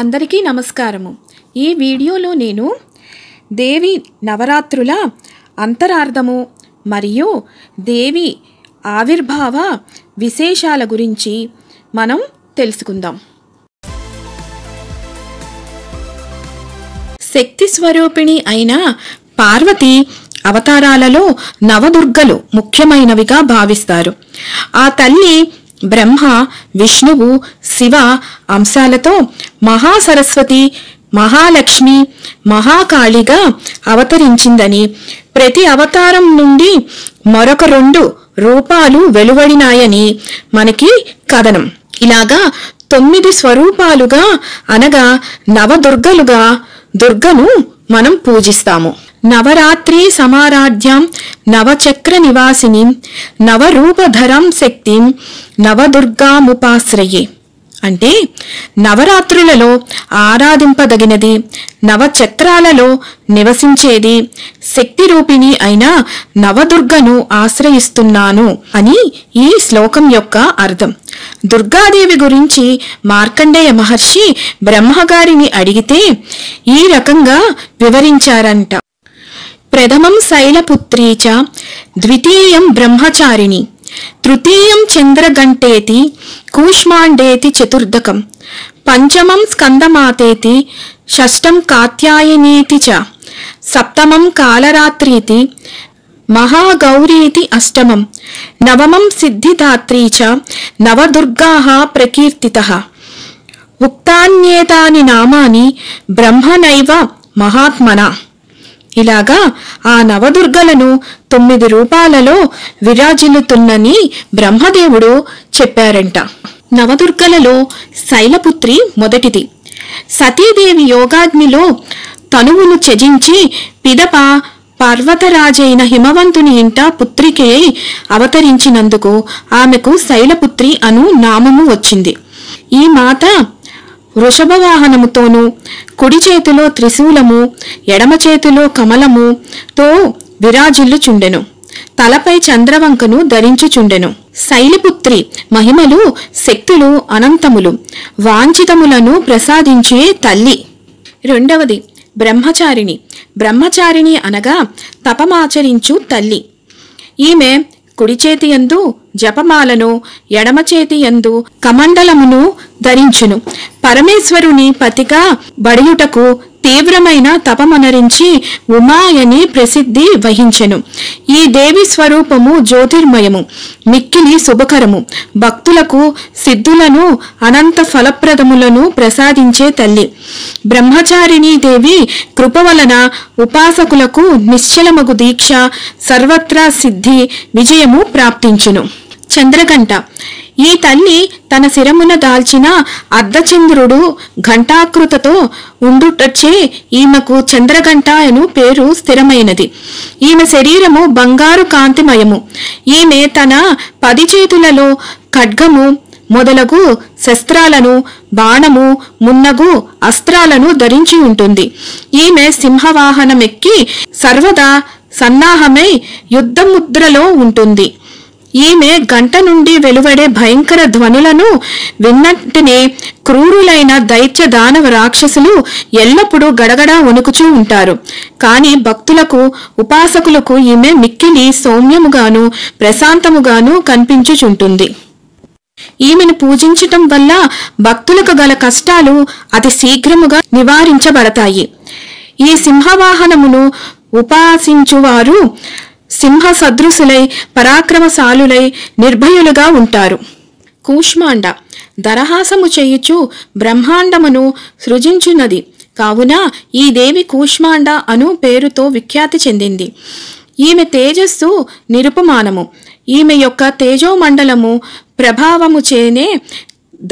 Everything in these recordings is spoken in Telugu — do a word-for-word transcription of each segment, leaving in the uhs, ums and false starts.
అందరికీ నమస్కారము। ఈ వీడియోలో నేను దేవి నవరాత్రుల అంతరార్థము మరియు దేవి ఆవిర్భావ విశేషాల గురించి మనం తెలుసుకుందాం। శక్తి స్వరూపిణి అయిన పార్వతి అవతారాలలో నవదుర్గలు ముఖ్యమైనవిగా భావిస్తారు। ఆ తల్లి బ్రహ్మ విష్ణువు శివ అంశాలతో మహాసరస్వతి మహాలక్ష్మి మహాకాళిగా అవతరించిందని ప్రతి అవతారం నుండి మరొక రెండు రూపాలు వెలువడినాయని మనకి కథనం। ఇలాగా తొమ్మిది స్వరూపాలుగా అనగా నవదుర్గలుగా దుర్గను మనం పూజిస్తాము। నవరాత్రి సమారాధ్యం నవచక్ర నివాసిని నవరూపధరం శక్తి నవదుర్గాముపాశ్రయే అంటే నవరాత్రులలో ఆరాధింపదగినది, నవచక్రాలలో నివసించేది, శక్తి రూపిణి అయిన నవదుర్గను ఆశ్రయిస్తున్నాను అని ఈ శ్లోకం యొక్క అర్థం। దుర్గాదేవి గురించి మార్కండేయ మహర్షి బ్రహ్మగారిని అడిగితే ఈ రకంగా వివరించారంట। ప్రథమం శైలపుత్రీచ ద్వితీయం బ్రహ్మచారిణి తృతీయం చంద్రగంటేతి కూష్మాండేతి చతుర్దకం పంచమం స్కందమాతేతి షష్టం కాత్యాయనేతి చ సప్తమం కాలరాత్రీతి మహాగౌరీతి అష్టమం నవమం సిద్ధిదాత్రీ చ నవదుర్గాః ప్రకీర్తితః ఉక్తాన్యేతాని నామాని బ్రహ్మనైవ మహాత్మనా। ఇలాగా ఆ నవదుర్గలను తొమ్మిది రూపాలలో విరాజిల్లుతున్నని బ్రహ్మదేవుడు చెప్పారంట। నవదుర్గలలో శైలపుత్రి మొదటిది। సతీదేవి యోగాగ్నిలో తనువును త్యజించి పిదప పర్వతరాజైన హిమవంతుని ఇంట పుత్రికే అవతరించినందుకు ఆమెకు శైలపుత్రి అను నామము వచ్చింది। ఈ మాత వృషభవాహనముతోనూ కుడి చేతిలో త్రిశూలము ఎడమ చేతిలో కమలము తో విరాజిల్లుచుండెను, తలపై చంద్రవంకను ధరించుచుండెను। శైలపుత్రి మహిమలు శక్తులు అనంతములు, వాంఛితములను ప్రసాదించే తల్లి। రెండవది బ్రహ్మచారిణి। బ్రహ్మచారిణి అనగా తపమాచరించు తల్లి। ఈమె కుడి చేతి యందు జపమాలను ఎడమ చేతి యందు కమండలమును ధరించును। పరమేశ్వరుని పతిగా బడియుటకు తీవ్రమైన తపమనరించి ఉమాయని ప్రసిద్ధి వహించెను। ఈ దేవి స్వరూపము జ్యోతిర్మయము, మిక్కిలి శుభకరము, భక్తులకు సిద్ధులను అనంత ఫలప్రదములను ప్రసాదించే తల్లి। బ్రహ్మచారిణీ దేవి కృప వలన ఉపాసకులకు నిశ్చలమగు దీక్ష, సర్వత్రా సిద్ధి, విజయము ప్రాప్తించును। చంద్రగంట ఈ తల్లి తన శిరమున దాల్చిన అర్ధచంద్రుడు ఘంటాకృతతో ఉండుటచే ఈమెకు చంద్రగంట అను పేరు స్థిరమైనది। ఈమె శరీరము బంగారు కాంతిమయము। ఈమె తన పది చేతులలో ఖడ్గము మొదలగు శస్త్రాలను, బాణము మున్నగు అస్త్రాలను ధరించి ఉంటుంది। ఈమె సింహవాహనమెక్కి సర్వదా సన్నాహమై యుద్ధముద్రలో ఉంటుంది। ఈమె గంట నుండి వెలువడే భయంకర ధ్వనులను విన్నట్టునే క్రూరులైన దైత్య దానవ రాక్షసులు ఎల్లప్పుడూ గడగడా వణుకుచూ ఉంటారు. కానీ భక్తులకు ఉపాసకులకు ఈమె మిక్కిలి సౌమ్యముగాను ప్రశాంతముగాను కనిపించుచుంటుంది। ఈమెను పూజించటం వల్ల భక్తులకు గల కష్టాలు అతి శీఘ్రముగా నివారించబడతాయి। ఈ సింహవాహనమును ఉపాసించువారు సింహ సదృశులై పరాక్రమశాలులై నిర్భయులుగా ఉంటారు। కూష్మాండ దరహాసము చేయుచు బ్రహ్మాండమును సృజించున్నది కావున ఈ దేవి కూష్మాండ అను పేరుతో విఖ్యాతి చెందింది। ఈమె తేజస్సు నిరుపమానము। ఈమె యొక్క తేజోమండలము ప్రభావముచేనే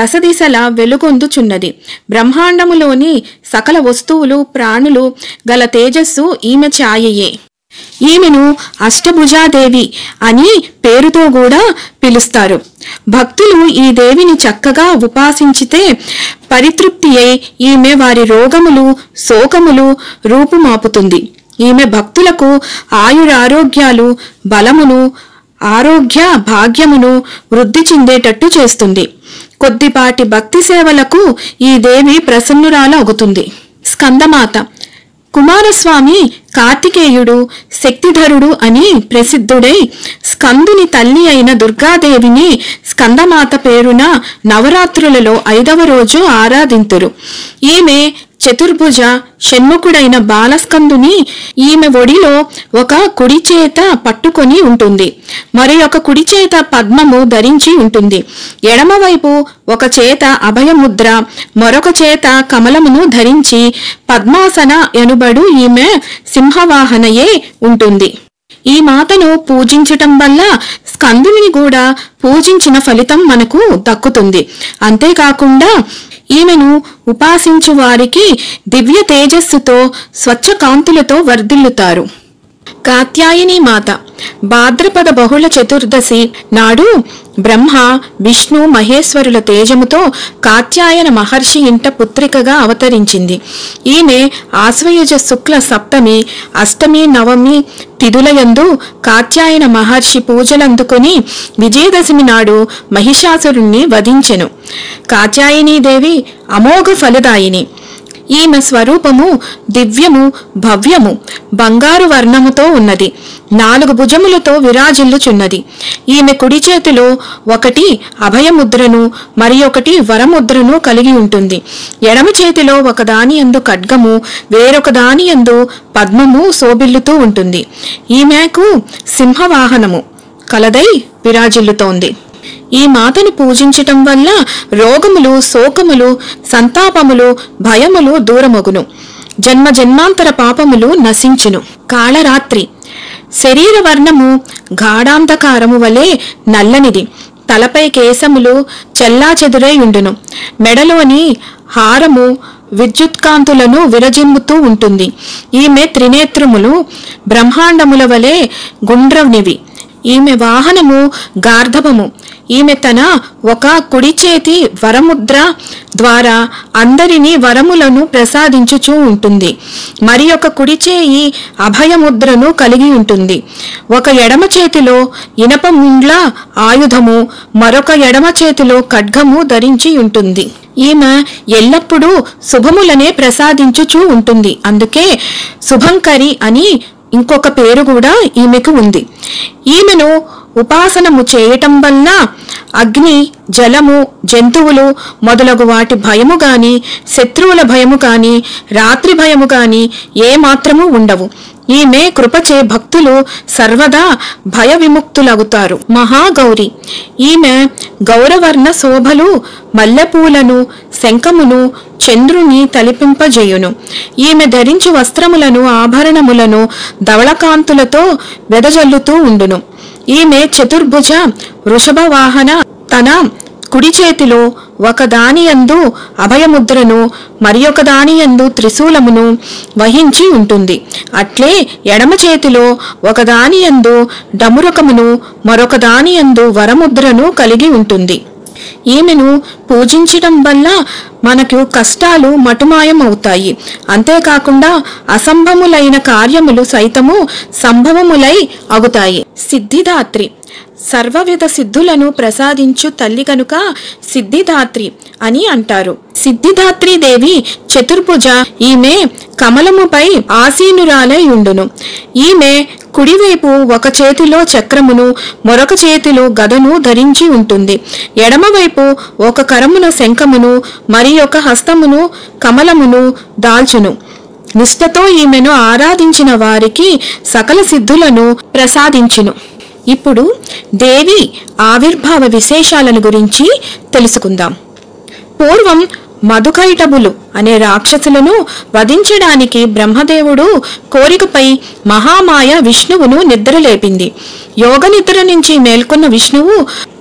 దశ దిశలా వెలుగొందుచున్నది। బ్రహ్మాండములోని సకల వస్తువులు ప్రాణులు గల తేజస్సు ఈమె ఛాయయే। ఈమెను అష్టభుజాదేవి అని పేరుతో కూడా పిలుస్తారు। భక్తులు ఈ దేవిని చక్కగా ఉపాసించితే పరితృప్తి అయి ఈమె వారి రోగములు శోకములు రూపుమాపుతుంది। ఈమె భక్తులకు ఆయురారోగ్యాలు బలమును ఆరోగ్య భాగ్యమును వృద్ధి చెందేటట్టు చేస్తుంది। కొద్దిపాటి భక్తి సేవలకు ఈ దేవి ప్రసన్నురాలవుతుంది. స్కందమాత కుమారస్వామి కార్తికేయుడు శక్తిధరుడు అని ప్రసిద్ధుడై స్కందుని తల్లి అయిన దుర్గాదేవిని స్కందమాత పేరున నవరాత్రులలో ఐదవ రోజు ఆరాధింతురు. ఈమె చతుర్భుజ షణ్ముఖుడైన బాలస్కందుని ఈమె ఒడిలో ఒక కుడి చేత పట్టుకొని ఉంటుంది, మరి ఒక కుడి చేత పద్మము ధరించి ఉంటుంది. ఎడమవైపు ఒక చేత అభయముద్ర, మరొక చేత కమలమును ధరించి పద్మాసన ఎనుబడు ఈమె సింహవాహనయే ఉంటుంది. ఈ మాతను పూజించటం వల్ల స్కందుని కూడా పూజించిన ఫలితం మనకు దక్కుతుంది. అంతేకాకుండా ఈమెను ఉపాసించు వారికి దివ్య తేజస్సుతో స్వచ్ఛ కాంతులతో వర్ధిల్లుతారు. కాత్యాయని మాత భాద్రపద బహుళ చతుర్దశి నాడు బ్రహ్మ విష్ణు మహేశ్వరుల తేజముతో కాత్యాయన మహర్షి ఇంట పుత్రికగా అవతరించింది. ఈమె ఆశ్వయుజ శుక్ల సప్తమి అష్టమి నవమి తిథులయందు కాత్యాయన మహర్షి పూజలందుకొని విజయదశమి నాడు మహిషాసురుణ్ణి వధించెను. కాత్యాయనీ దేవి అమోఘ ఫలదాయిని. ఈమె స్వరూపము దివ్యము భవ్యము బంగారు వర్ణముతో ఉన్నది. నాలుగు భుజములతో విరాజిల్లుచున్నది. ఈమె కుడి చేతిలో ఒకటి అభయముద్రను మరి ఒకటి వరముద్రను కలిగి ఉంటుంది. ఎడమ చేతిలో ఒక దాని యందు ఖడ్గము వేరొక దాని యందు పద్మము శోభిల్లుతూ ఉంటుంది. ఈమెకు సింహవాహనము కలదై విరాజిల్లుతోంది. ఈ మాతను పూజించటం వల్ల రోగములు శోకములు సంతాపములు భయములు దూరమగును. జన్మ జన్మాంతర పాపములు నశించును. కాళరాత్రి శరీర వర్ణము గాఢాంధకారము వలె నల్లనిది. తలపై కేశములు చెల్లాచెదురై ఉండును. మెడలోని హారము విద్యుత్కాంతులను విరజిమ్ముతూ ఉంటుంది. ఈమె త్రినేత్రములు బ్రహ్మాండముల వలె గుండ్రనివి. ఈమె వాహనము గార్ధవము. ఈమె తన ఒక కుడి చేతి వరముద్ర ద్వారా అందరినీ వరములను ప్రసాదించుచూ ఉంటుంది. మరి ఒక కుడి చేయి అభయముద్రను కలిగి ఉంటుంది. ఒక ఎడమ చేతిలో ఇనప ముండ్ల ఆయుధము మరొక ఎడమ చేతిలో ఖడ్గము ధరించి ఉంటుంది. ఈమె ఎల్లప్పుడూ శుభములనే ప్రసాదించుచూ ఉంటుంది. అందుకే శుభంకరి అని ఇంకొక పేరు కూడా ఈమెకు ఉంది. ఈమెను ఉపాసనము చేయటం వల్ల అగ్ని జలము జంతువులు మొదలగు వాటి భయము గాని శత్రువుల భయము గాని రాత్రి భయము గాని ఏమాత్రము ఉండవు. ఈమె కృపచే భక్తులు సర్వదా భయ విముక్తులగుతారు. మహాగౌరి ఈమె గౌరవర్ణ శోభలు మల్లెపూలను శంఖమును చంద్రుని తలిపింపజేయును. ఈమె ధరించి వస్త్రములను ఆభరణములను ధవళకాంతులతో వెదజల్లుతూ ఉండును. ఈమె చతుర్భుజ వృషభ వాహన తన కుడి చేతిలో ఒక దానియందు అభయముద్రను మరి ఒక దానియందు త్రిశూలమును వహించి ఉంటుంది. అట్లే ఎడమ చేతిలో ఒక దానియందు డమురకమును మరొక దానియందు వరముద్రను కలిగి ఉంటుంది. ఈమెను పూజించడం వల్ల మనకు కష్టాలు మటుమాయమవుతాయి. అంతేకాకుండా అసంభములైన కార్యములు సైతము సంభవములై అగుతాయి. సిద్ధిదాత్రి సర్వవిధ సిద్ధులను ప్రసాదించు తల్లి కనుక సిద్ధిదాత్రి అని అంటారు. సిద్ధిదాత్రి దేవి చతుర్భుజ. ఈమె కమలముపై ఆసీనురాలై ఉండును. ఈమె కుడివైపు ఒక చేతిలో చక్రమును మరొక చేతిలో గదను ధరించి ఉంటుంది. ఎడమవైపు ఒక కరమున శంఖమును మరి ఒక హస్తమును కమలమును దాల్చును. నిష్ఠతో ఈమెను ఆరాధించిన వారికి సకల సిద్ధులను ప్రసాదించును. ఇప్పుడు దేవి ఆవిర్భావ విశేషాలను గురించి తెలుసుకుందాం. పూర్వం మధుకైటబులు అనే రాక్షసులను వధించడానికి బ్రహ్మదేవుడు కోరికపై మహామాయ విష్ణువును నిద్రలేపింది. యోగ నిద్ర నుంచి మేల్కొన్న విష్ణువు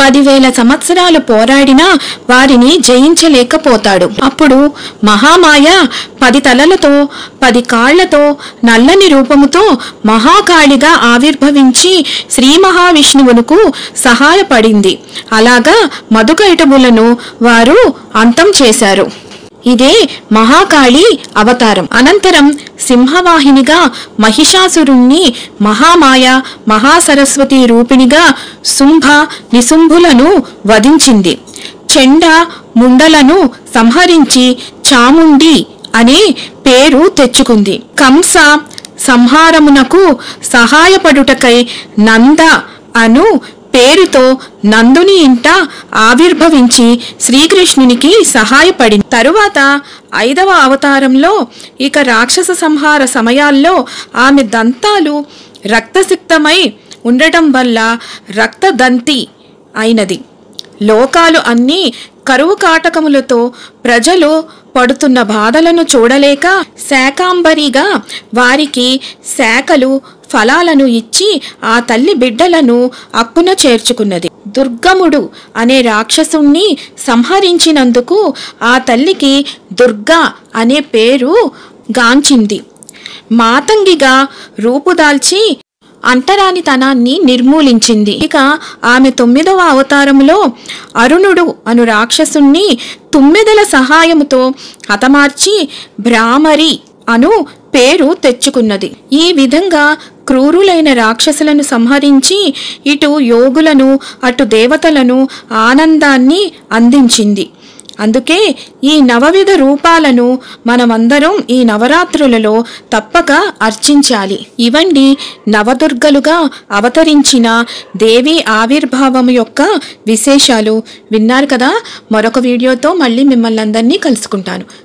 పదివేల సంవత్సరాలు పోరాడినా వారిని జయించలేకపోతాడు. అప్పుడు మహామాయ పది తలలతో పది కాళ్లతో నల్లని రూపముతో మహాకాళిగా ఆవిర్భవించి శ్రీ మహావిష్ణువునకు సహాయపడింది. అలాగా మధుకైటబులను వారు అంతం చేశారు. ఇదే మహాకాళి అవతారం. అనంతరం సింహవాహినిగా మహిషాసురుణ్ణి మహామాయ మహాసరస్వతి రూపిణిగా శుంభ నిశుంభులను వధించింది. చెండ ముండలను సంహరించి చాముండి అనే పేరు తెచ్చుకుంది. కంస సంహారమునకు సహాయపడుటకై నంద అను పేరుతో నందుని ఇంట ఆవిర్భవించి శ్రీకృష్ణునికి సహాయపడింది. తరువాత ఐదవ అవతారంలో ఇక రాక్షస సంహార సమయాల్లో ఆమె దంతాలు రక్తసిక్తమై ఉండటం వల్ల రక్తదంతి అయినది. లోకాలు అన్నీ కరువు కాటకములతో ప్రజలు పడుతున్న బాధలను చూడలేక శాకాంబరిగా వారికి శాఖలు ఫలాలను ఇచ్చి ఆ తల్లి బిడ్డలను అక్కున చేర్చుకున్నది. దుర్గముడు అనే రాక్షసుణ్ణి సంహరించినందుకు ఆ తల్లికి దుర్గా అనే పేరు గాంచింది. మాతంగిగా రూపుదాల్చి అంటరానితనాన్ని నిర్మూలించింది. ఇక ఆమె తొమ్మిదవ అవతారంలో అరుణుడు అను రాక్షసుణ్ణి తుమ్మెదల సహాయముతో హతమార్చి భ్రామరి అను పేరు తెచ్చుకున్నది. ఈ విధంగా క్రూరులైన రాక్షసులను సంహరించి ఇటు యోగులను అటు దేవతలను ఆనందాన్ని అందించింది. అందుకే ఈ నవవిధ రూపాలను మనమందరం ఈ నవరాత్రులలో తప్పక అర్చించాలి. ఇవండి నవదుర్గలుగా అవతరించిన దేవి ఆవిర్భావం యొక్క విశేషాలు. విన్నారు కదా. మరొక వీడియోతో మళ్ళీ మిమ్మల్ని అందరినీ కలుసుకుంటాను.